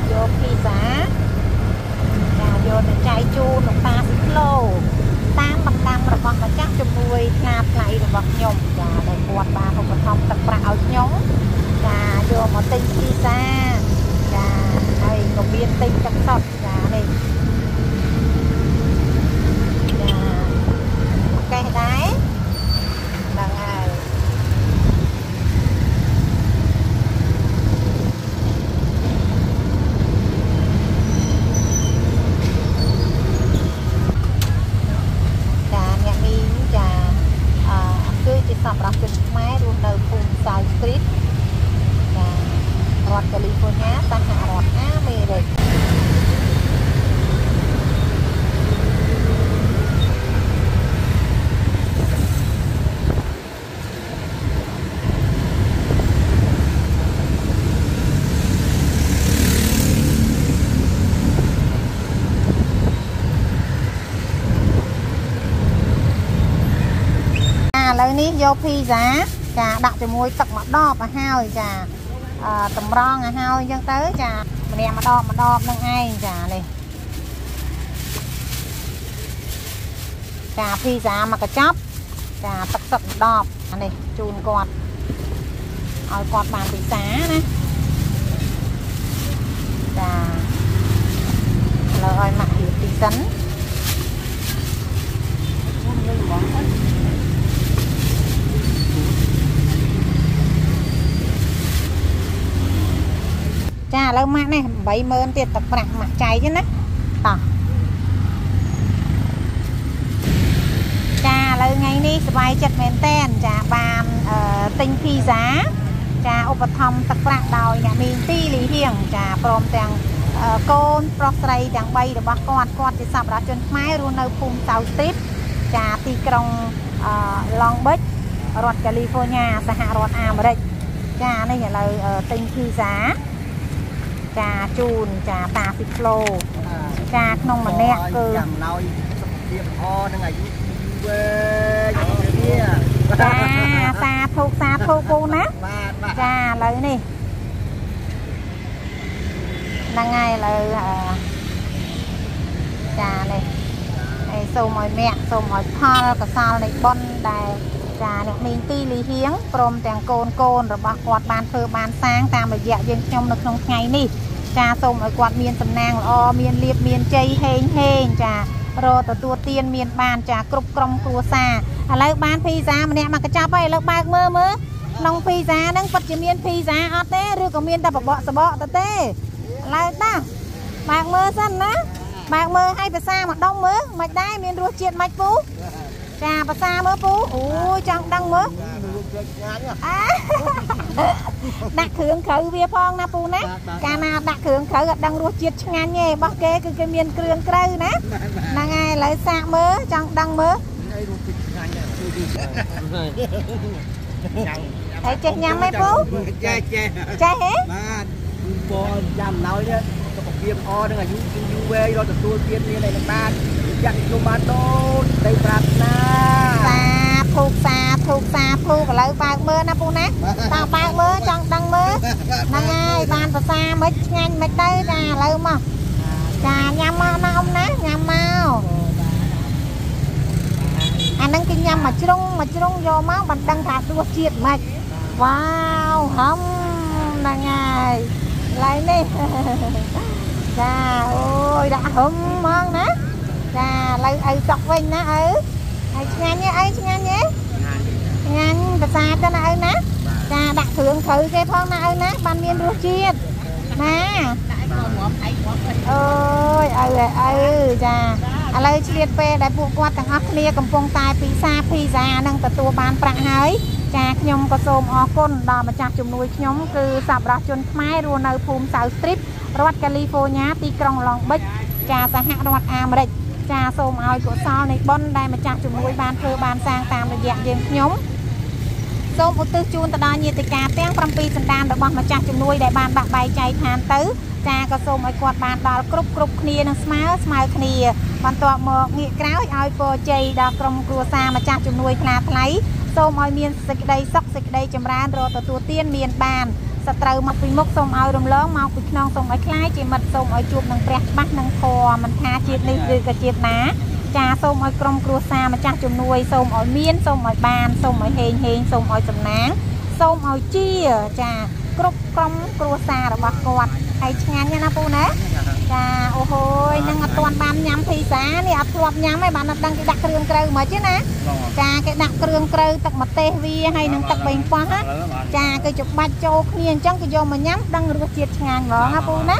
vô vì giá vô để chạy chu nó ta xích lô tam bằng tam rồi con mà chắc cho mùi nạp lại rồi bọc nhung và để quạt ba không còn không tập rạo nhúng và vô một tinh pizza và đây còn biên tinh trắng sọc và đây và cái đấy là ngày sắp đặt trên máy luôn đầu cùng South Street là North California sang hạ North America vô phi giá trà đặt cho môi tập mặt đo và hao trà tầm ron à hao dân tới trà mình em mà đo đang ai trà này trà phi giá mà cái chóp trà tập tập đo này chùn cọt rồi cọt bàn phi giá này trà rồi mặc hiểu tí tấn chà lâu mát này 70 tiền tập rạng mặt cháy chứ nè tỏ chà lâu ngày này bài chật mến tên chà bàn tinh phi giá chà ốp thông tập rạng đòi nhà mình ti lý hiền chà prom tàng côn prop tray tàng bay được bác con thì sắp đó chân máy luôn nơi phung tàu tiếp chà ti krong Long Beach North California xã hạ North America chà đây là tinh phi giá trà chùn trà tà xịt lô trà nông mà nẹt cơ trà xa thô cô nát trà lấy này là ngày là trà này sâu mỏi mẹ sâu mỏi thon cả sao này bon đài trà này mình ti lý hiếng prom tàng côn rồi bác quạt bàn phơ bàn sáng ta mà dẹo dân trong được trong ngày này trà xong rồi quạt miên sầm nang o miên liệp miên chay hên trà rồi tụi tiền miền bàn trả cục công cua xa lấy bán pizza mà nè mà cái cháo ấy lấy bạc mơ mơ lòng pizza đang vật chỉ miền pizza ở té rồi còn miền ta bọc bọ sờ bọ ta té lấy ta bạc mơ dân á bạc mơ hay phải xa mà đông mơ mạch đai miền ruột chuyện mạch phú trà và xa mơ phú ui chẳng đăng mơ à đặt hướng khởi bia phong na phù nè cà na đặt hướng khởi đang ruột chiết ngang nhè bóc kê cứ cái miền kêu cây nè là ngày lấy xa mơ trong đăng mơ thấy chè nhám mấy phú chè chè chè hết bò làm nói đó còn viêm o đang ở UV rồi tụi tôi viêm như này là ba chặt tomato tây ban na thuộc xa và lấy bạc mơ na puna tao bạc mơ trong đăng mơ là ngay bàn và xa mới nhanh mới đây là lấy mà trà nhâm mau na ông ná nhâm mau anh đang kinh nhâm mà chung vô máu bằng đăng thả tua triệt mạch wow không là ngày lấy đi trà ôi đã hâm mong ná trà lấy ấy chọc vinh ná ấy anh nhé anh ta xa cho nó ná ta đặt thưởng thử cái phong nó ná ban miên đua chiên nè ôi trà lấy chiên pe đại bộ quạt thằng óc nia cầm phong tai pizza nâng từ tua bàn phẳng hới trà nhom có xôm o côn đò mà chặt chùm nuôi nhóm cứ sập ra chôn mai ruộng nơi phùm sầu strip rốt California ti krong long bích trà xã hạ rốt Americ ចាសូមឲ្យកុសលនៃបុណ្យដែលម្ចាស់ជំនួយបានធ្វើបានសាងតាមរយៈយើងខ្ញុំសូមឧទ្ទិសជូនទៅដល់ញាតិកាទាំង សត្រូវមកពីមុខសូមឲ្យរំលងមកពីក្នុងសូមឲ្យខ្លាចជាមិត្តសូមឲ្យជួបនឹងព្រះច្បាស់នឹងធម៌មិនថាជាតិនេះឬក៏ជាតិណាចាសូមឲ្យក្រុមគ្រួសារម្ចាស់ជំនួយសូមឲ្យមានសូមឲ្យបានសូមឲ្យហេងហេងសូមឲ្យសំណាងសូមឲ្យជាចា ចាកគេដាក់គ្រឿងក្រៅទឹកមកទេសវាហើយនឹងទឹកវិញប៉ះចាគេចុបបាច់ចូលគ្នាអញ្ចឹងក៏យកមកញ៉ាំដឹងរសជាតិឆ្ងាញ់ហ្មងណាពូណា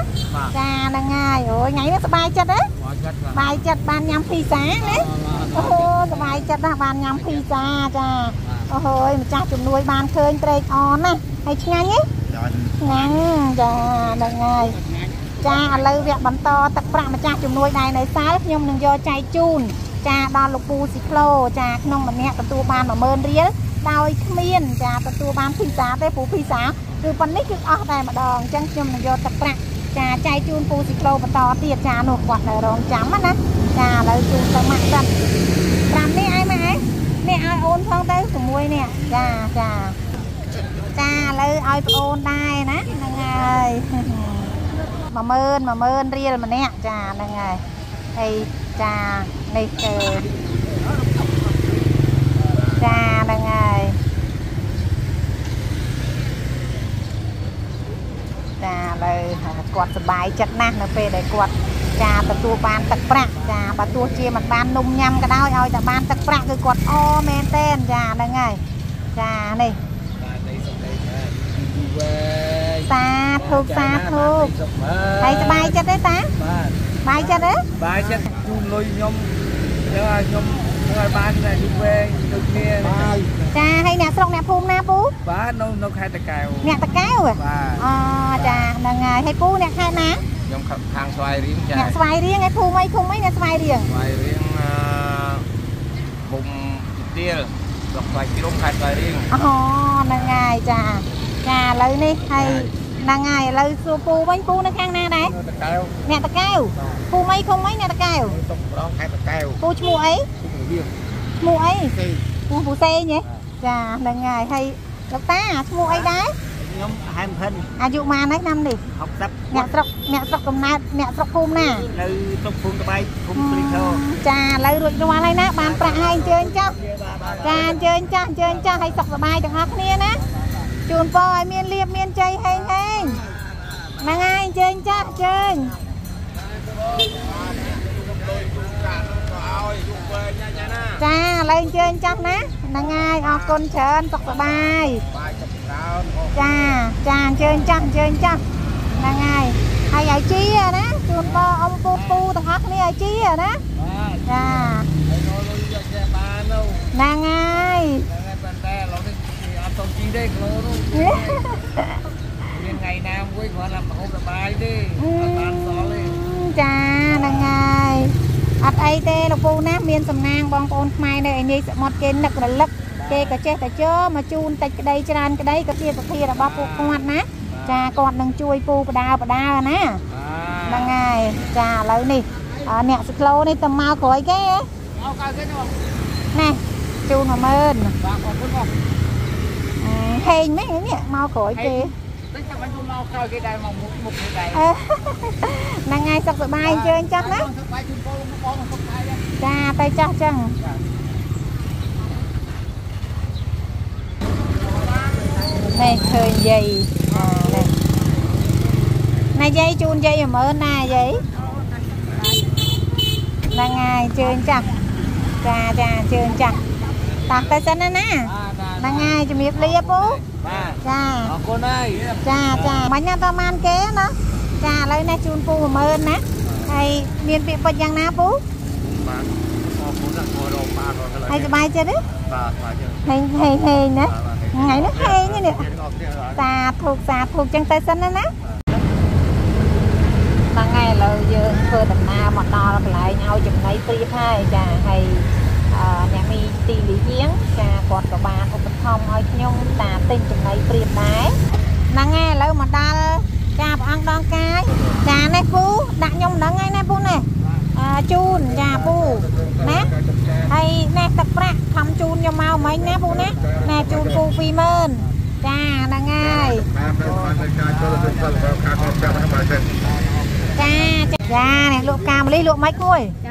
ចាហ្នឹងហើយអូយថ្ងៃនេះសบายចិត្តហ៎សบายចិត្តបានញ៉ាំភីសាណាអូសบายចិត្តណាស់បានញ៉ាំភីសាចាអូហយម្ចាស់ជំនួយបានឃើញត្រេកអរណាស់ហើយឆ្ងាញ់ហ៎ហ្នឹងចាហ្នឹងហើយចាហ្នឹងហើយចាឥឡូវវគ្គបន្តទឹកប្រាក់ម្ចាស់ជំនួយដែរនៅសាលខ្ញុំនឹងយកចែកជូនចាដល់លោកពូស៊ីក្លូចាក្នុងម្នាក់ទទួលបាន គាត់សบายចិត្តណាស់នៅពេលដែលគាត់ចាទទួលបានទឹកប្រាក់ចាបើទោះជាមិនបាននំញ៉ាំក៏ដោយឲ្យតែបានទឹកប្រាក់គឺគាត់អមែនតើចាហ្នឹងហើយចានេះសាធូកសាធូហើយសบายចិត្តទេតាបាទសบายចិត្តទេបាទចិត្តជូនលុយខ្ញុំ ហើយអ្នកស្រុកអ្នកភូមិណាពូបាទនៅខេត្តតាកែវអ្នកតាកែវអូចាហ្នឹងហើយចាឥឡូវនេះហើយហ្នឹងហើយឥឡូវសួរពូវិញពូនៅខាងណាដែរអ្នកតាកែវពូមីឃុំអីអ្នកតាកែវពូឈ្មោះអី Mua ấy mua phụ xe nhé trà lần ngày hay lộc ta mua ấy đấy nhóm hai hình à dụ mà nách năm đi học tập mẹ sọc cầm nát mẹ sọc phun nè lấy sọc phun cái bay phun trà lấy ruột cho anh nè bàn bạc hay chơi cho trà chơi cho hay sọc cái bay chẳng học nia nè chuồn voi miên liệp miên chơi hay hay mà ngay chơi cho chơi lên trên chăng ná nâng ai con trên tóc bài cha cha trên chăng nâng ai ai ai chi ná chuồn bò ông pu thằng hắc này ai chi à ná cha nâng ai ngày nào cũng gọi là một cái bài đi cha nâng ai ắt ai thế là cô nát miên sầm nang bong con mai này này một cái nực là lấp kê cả che cả chớ mà chun tay cái đây tràn cái đấy cái kia là bao cô con nát cha con đang chui cô và đào nè đang ngày cha lấy nè nẹt lâu này tầm mau khỏi cái nè chun mà mơn hên mấy cái mau khỏi kì đang ngay sập bay chơi anh chắc đó cha tay chắc chăng này chơi dây này dây chun dây ở mơn này vậy đang ngay chơi anh chắc cha cha chơi anh chắc tạt tay chân anh á đang ngay chụp miếng lia bố cha con ơi cha cha mấy nhà ta man kế nó cha lấy này chun pu mà ơn nè hay miền bị bật giang ná pu hay cho bay chơi đấy hay nữa ngày nó hay như này xà thuộc chân tay xanh đó nè là ngày là giờ vừa đầm na mà to lại nhau chụp lấy tiệp hai cha hay nhà mi tì lý giếng cha còn cả bà của mình không hơi nhung ta tin chụp lấy tiệp đấy là ngày lâu mà ta cha ăn đón cái cha này phú đặt nhung đó ngay này phú này chun cha phú nè hay nè tập ra thăm chun cho mau mấy nè phú nè nè chun phú phi mơn cha là ngay cha cha này lụa cam lấy lụa mấy thôi cha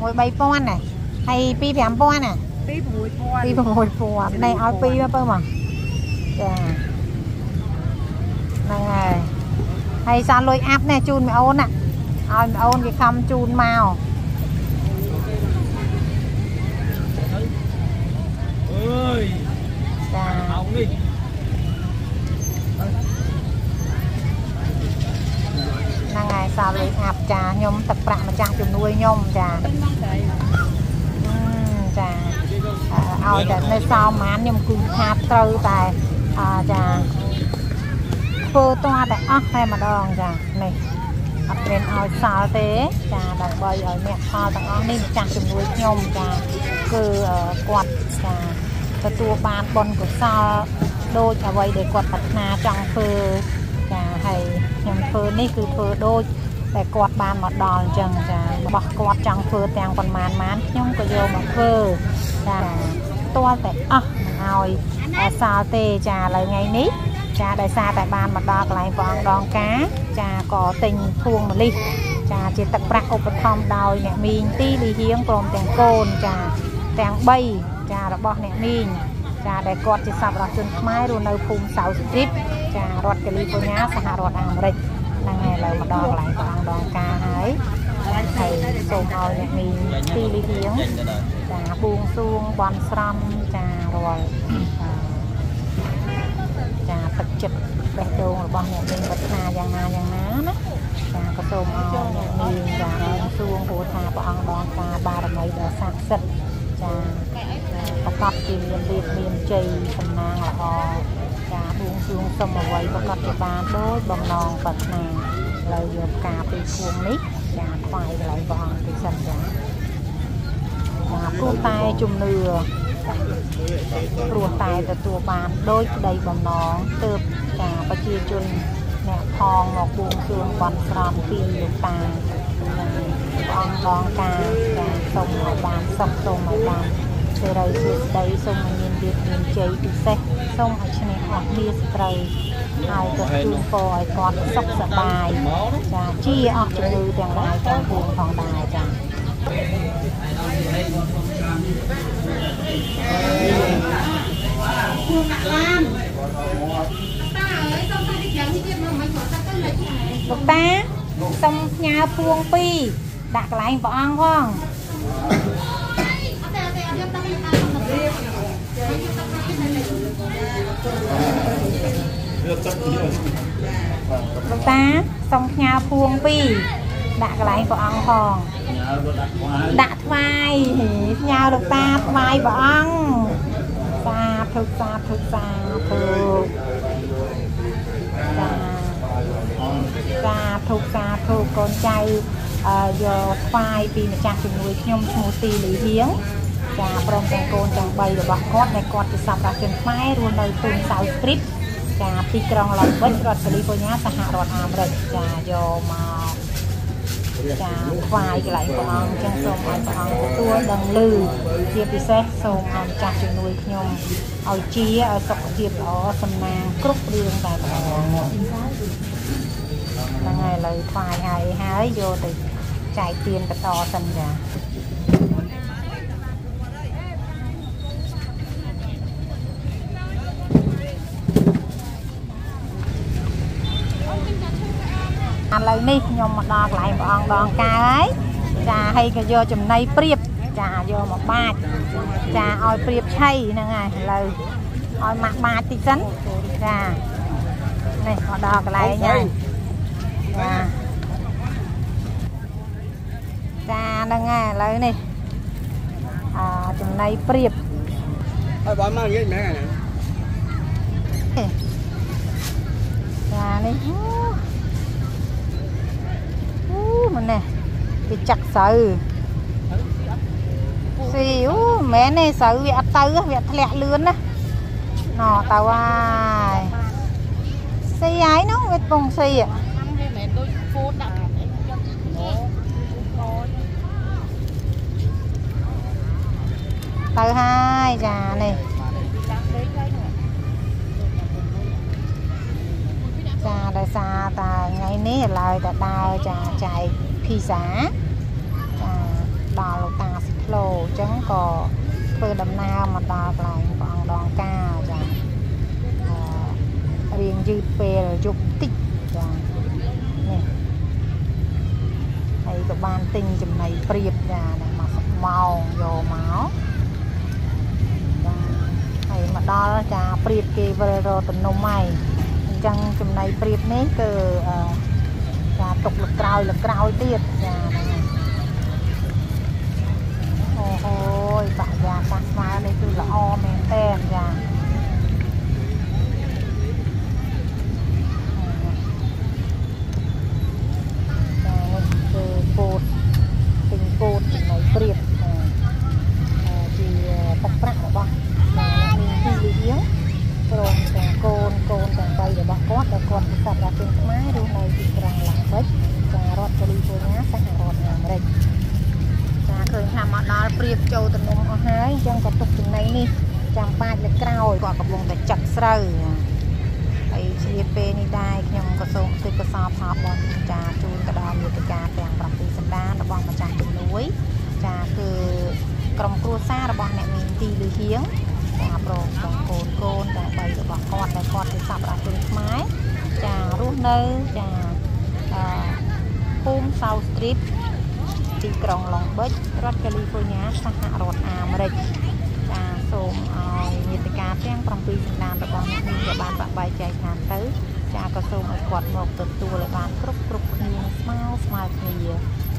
mùi bay pon này hay pi phèm pon này pi mùi pon này ao pi mà bơm à cha này hay sao lôi áp này chun mẹ ôn ạ à. Mẹ ôn cái khăm chun màu ơi ngày sao lôi áp trà nhôm tập rạ mà trang chùm nuôi nhôm trà trà ao để nơi sau má nhôm cùng hạt trâu tài trà cô toa tại ốc hay mà đòn chà này ấp lên ao sao thế chà đập bơi ở miệng kho tặng ốc nên chàng chụp núi nhôm chà cứ quạt chà cho tua ban con của sao đôi chà vậy để quạt bạch na trong phơi chà hay nhầm phơi này cứ phơi đôi để quạt ban mà đòn chừng chà bỏ quạt trong phơi tàng còn màn mán nhung có vô mà phơi chà toa tại ốc ao sao thế chà lời ngày ní cha đại xa tại ban mặt đo lại vòng đòn cá cha có tình thuông một ly cha chỉ tập ra cục thông đòi nè mình ti lì hiếng còn tàng cồn cha tàng bay cha đã bọt nè mình cha để cọt chỉ sập ra chân mai rồi nơi phun sáu strip cha rót cái ly nhá sang hạ rót hàng đấy là ngày lời mặt đo lại vòng đòn cá ấy thầy sổ ngồi nè mình ti lì hiếng cha buông xuông bòn sâm cha rồi chà thực chụp bé chuông là con nhà mình bật na giang ná đó chà có tôm nhà mình chà xuông bùa thà bọn bọn ta ba đồng mấy đờ sạc sật chà có cọp chìm miền chì phần nang là họ chà buông xuông xong mà quay có cọp chụp bàn đôi bằng non bật nè lời dồn cà phê cuồng nít chà khoai lại bọn thì sần chả chà cua tay chùm nừa ruột tài từ tua bàn đôi đầy bầm nón từ cả bạch chi chun nẹp thòng ngọc buông xương còn tròn pin được tà con con cá sông ngoài bàn sông sông ngoài bàn từ đây xuống đây sông miền Việt miền Tây từ xe sông ở trên này họ miệt trời ai từ chun phò còn sốc sợ bài và chi ở từ đèn đài trong buồng phòng đài chả bậc ta xong nhà phuong pi đặt lại vợ ăn không ta xong nhà phuong pi đã cái này của ông hòn đã vai nhà được ta vai của ông ta thực ra thực con trai giờ vai vì mà cha từ nuôi nhom mua tì lấy hiếng cha bồng con trong bay rồi bọc cót này cót thì sập ra trên máy luôn đời tuần sau trip cha phi tròn lồng vết rồi xử lý cô nhá sa hạ rồi làm rồi cha vô màu cha khoai lại còn chân sông còn tua đằng lư chia pi xét sông còn cha chịu nuôi nhom ao chia ao sọc chia đó sầm nàng cướp riêng tại là ngày lời khoai ngày hái vô thì chạy tiền cả to sầm nhà. Lời này nhom mà đo lại một ông đo cái trà hay cái vô chùm này priệp trà vô một ba trà oi priệp chay nè ngài lời oi mặt ba tí chấn trà này họ đo cái này nha trà trà nè ngài lời này chùm này priệp bỏ mang cái này trà này mình nè bị chặt sự xíu mẹ này sự việc tới việc lẹ lươn á nọ tàu ai xì ái nó vịt bông xì ạ tàu hai già này xa đời xa ta ngay ní lời ta đau trà chạy phi giá đò lục ta xịt lô trắng cò phơi đầm nào mà đò lại còn đòn ca trà riêng dư pê rồi chụp tích trà này thấy các bạn tinh chùm này priệp trà này mà màu dồ máu thấy mà đo trà priệp kia vừa rồi tình nô mày chăng chùm này priệp này cứ tục lực cào tiệt ôi bà già cắt má đây cứ là o mèn tem già cột tình cột này priệp thì bọc bạc bọc là mình đi hiếng rồi côn càng bay để bọc cót để cột thì sập ra trên máy luôn này thì càng lạnh bớt càng rót cho đi thôi nhá sang hàng rót làm đây chaเคยทำมาดอลเปรียบโจตนมเอาหายจังกระตุกถึงในนี่จำปาดเลยกล้าวก่อนกับวงแต่จัดเสือไอ้ชีเปนี่ได้ขยมกระทรงคือกระสอบพอบอลจ่าจูนกระดองอยู่ติการแปลงปรับตีสันดานระบองมาจากถึงนุ้ยจ่าคือกรมครัวซาระบองเนี่ยมีตีหรือเฮียงจ่าโปร่งตรงโกนแต่ใบกระบอกกอดแต่กอดที่สับราตุนไม้จ่ารุ่นเนอจ่าพุ่มเซาสตรีทตีกรองลองเบิร์ตรัฐแคลิฟอร์เนียสหรัฐอเมริกาจ่าส่งนิติการแจ้งปรองปีสันดานระบองเนี่ยมีกระบาดใบใจงานเต๋อจ่าก็ส่งไอ้กอดหมอกตัวเลยบานกรุบมีสมายมี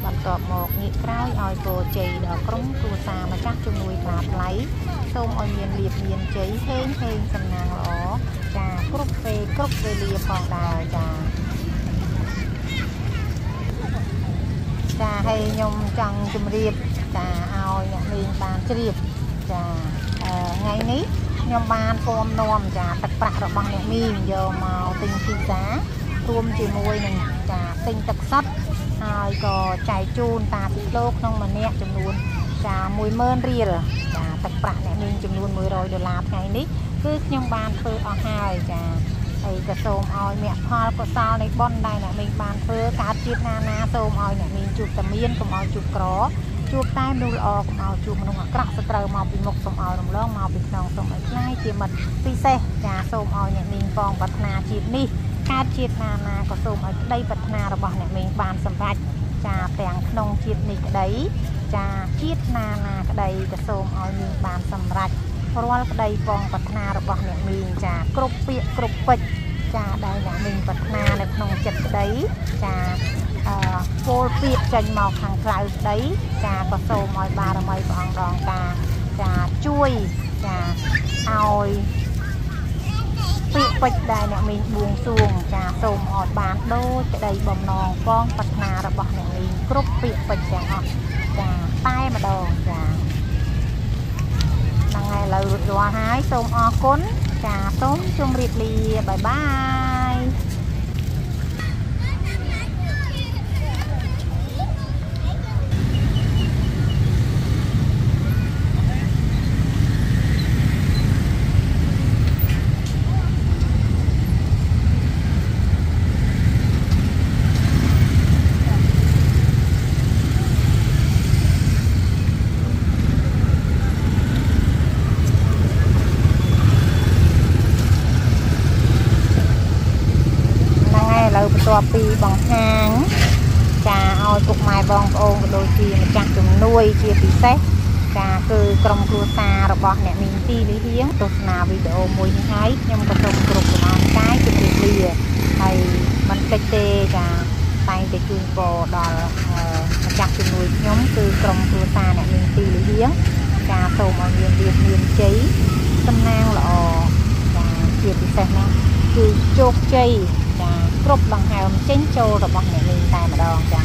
บันตอบหมอกนี่คล้ายออยโกจีดอกกรุงตัวซามาจักจุนุยปลาไหลส้มออยเมียนเรียบเมียนจีเฮงสำนางล้อจ่ากรุ๊ปเฟเรียพองดาวจ่าให้ยมจังจุมเรียบจ่าเอาเนี่ยมีบานเรียบจ่าไงนี้ยมบานโฟมนวมจ่าตะปะระบังเนี่ยมีเยอะมาติงพิซซ่ารวมจีมวยหนึ่งจ่าติงตะซัดก็ใจจูนตาติดโลกน้องมันเนี่ยจำนวนจ่ามวยเมินเรียลจ่าตะปะเนี่ยมีจำนวนมวยรอยเดือดลาบไงนี้คือยมบานเฟอเอาหายจ่าไอ้กระโซมออยเนี่ยพอก็ซาวในบอนได้เนี่ยมีบานเฟอการจีบนาโซมออยเนี่ยมีจุดตะเมียนกับออยจุดกรอจุดใต้ดูออกกับออยจุดมันงอกระสเตอร์มาปีมกสมออยลงล่องมาปีนองสมไอ้คล้ายจีมันปีเซ่จ่าโซมออยเนี่ยมีฟองปัตนาจีนี่การจีบนาก็โซมออยได้ปัตนาระบอบเนี่ยมีบานสัมผัสจ่าแปลงนองจีนี่ก็ได้จ่าจีบนาก็ได้กระโซมออยมีบานสัมผัสเพราะว่าในฟองปัตนาระบอบเนี่ยมีจ่ากรุบเปียกกรุบปิด Chà đây là mình vật na được nồng chật đấy. Chà vô biệt trên màu hàng cloud đấy. Chà có sâu mọi bà rồi mọi bọn đòn ta. Chà chui. Chà ôi bạch đây nè mình buông xuống trà sôm ọt bán đô chạy đầy bồng nòng con vật nà là bọn nè mình cướp bị bạch trà ọt trà tay mà đồ trà đằng này là loa hái sôm ọt cốn trà sôm chung rịt lì bye bye Pi bằng hàng trà oi cục mai bong ôn đôi khi mà chặt trồng nuôi chia tí xét trà cứ cầm cua xa rồi bọn nè mình ti lý hiếng tụt nào video mùi hái nhưng mà trồng cục của nó cái chụp được lìa thầy mình cây tê trà tay để chuồng bò đò mà chặt trồng nuôi nhóm cứ cầm cua xa nè mình ti lý hiếng trà sầu mà miền cháy tâm nang lọ trà chia tí xét nè cứ chốt chay cột bằng hào chén châu rồi bằng này mình tay mà đòn chả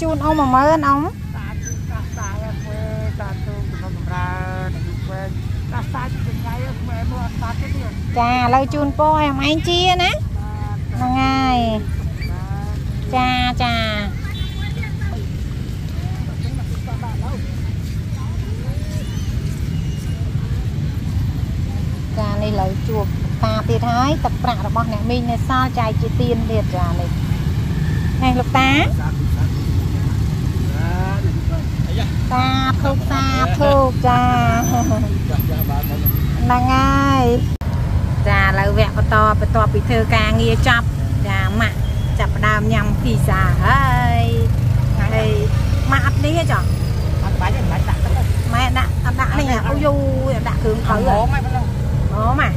chun ông mà mơ anh ông trà lâu chun po em anh chia nè ngày trà trà trà này lâu chuột ta thiệt hái tập rạ là bọn nè mình này sao trai chị tiên thiệt trà này này lục tá ta thuốc trà là ngay trà là vẹn và to bị thơ ca nghe chọc trà mặn chập đam nhầm thì xà hơi mặn đi hết chọn mẹ đã này là ô du đã hướng khởi rồi đó mà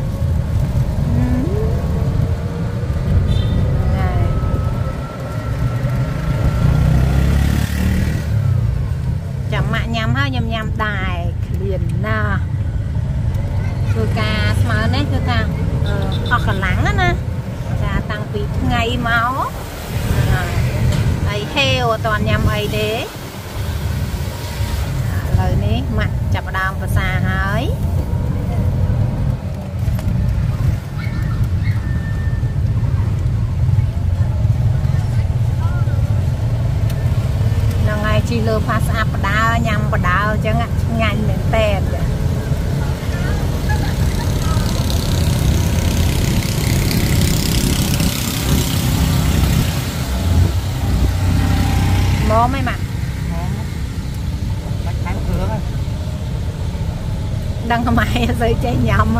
mạ nhắm ha nhầm nhầm tài liền na cơ ca mà nét cơ ca hoặc là lắng á nè trà tăng vị ngày máu ấy heo toàn nhầm ấy đế lời ní mặn chập đam và xà hái chỉ lơ phát áp đá nhằm vào đá cho ngành đến tên mó mấy mặt đang có mày rơi chơi nhầm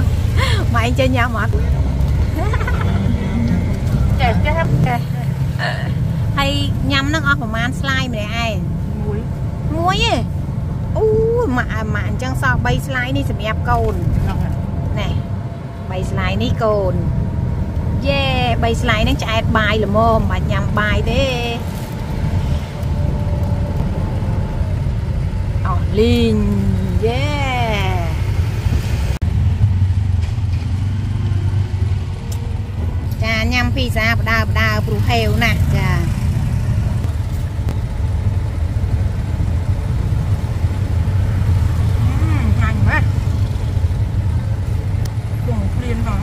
mày chơi nhầm hả hay nhầm nó ngọt của man slime này ai muối ấy, mà chẳng sao bay slide đi xem ép cồn này bay slide đi cồn, yeah bay slide nó chạy bài là mồm mà nhằm bài thế, lin, yeah visa đào bù heo nè chà hành quá cùng liên vào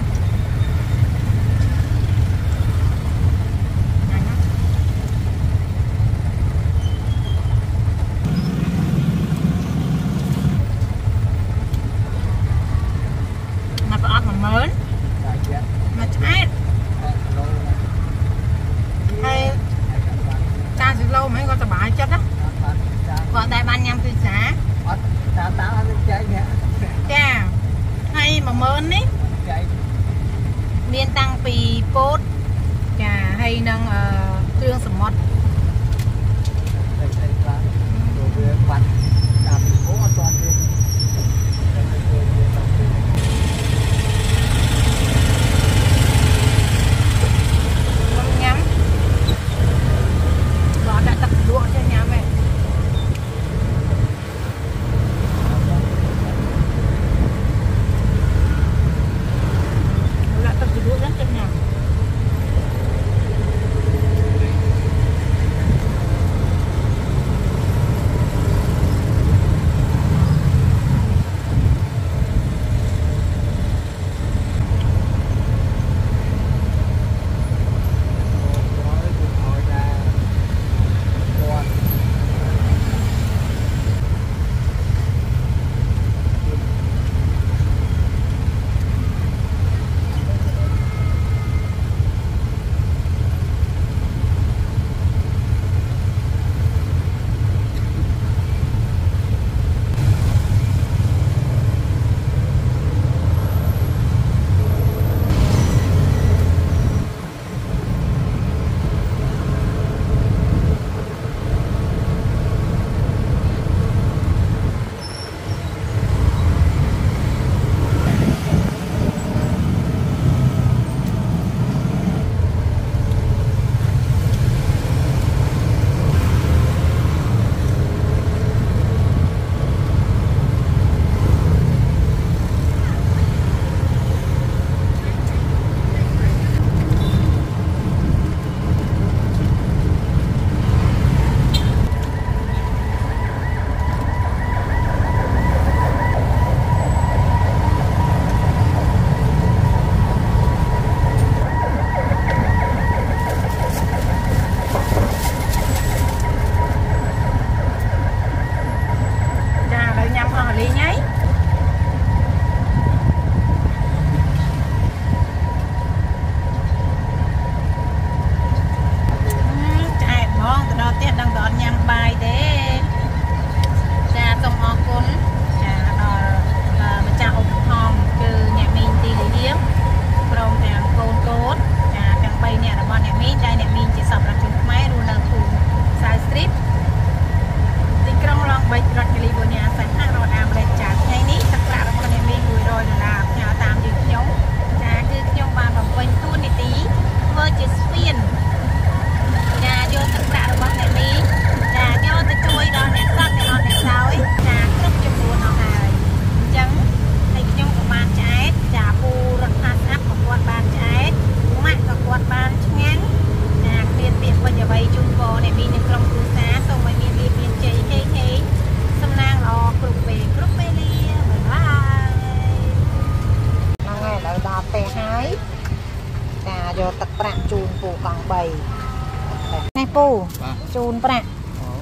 chôn bạc,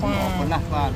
chôn bạc,